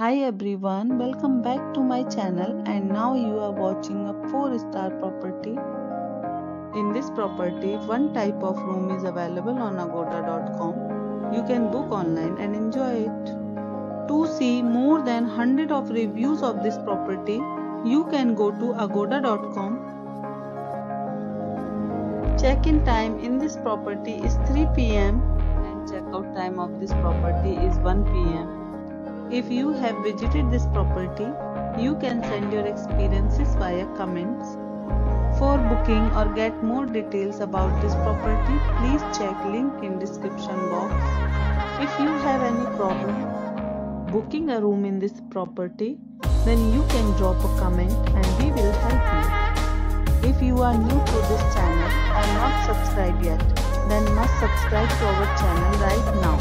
Hi everyone, welcome back to my channel, and now you are watching a 4-star property. In this property, one type of room is available on agoda.com. You can book online and enjoy it. To see more than 100 of reviews of this property, you can go to agoda.com. Check-in time in this property is 3 p.m. and check-out time of this property is 1 p.m. If you have visited this property, you can send your experiences via comments. For booking or get more details about this property, please check link in description box. If you have any problem booking a room in this property, then you can drop a comment and we will help you. If you are new to this channel and not subscribed yet, then must subscribe to our channel right now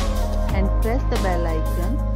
and press the bell icon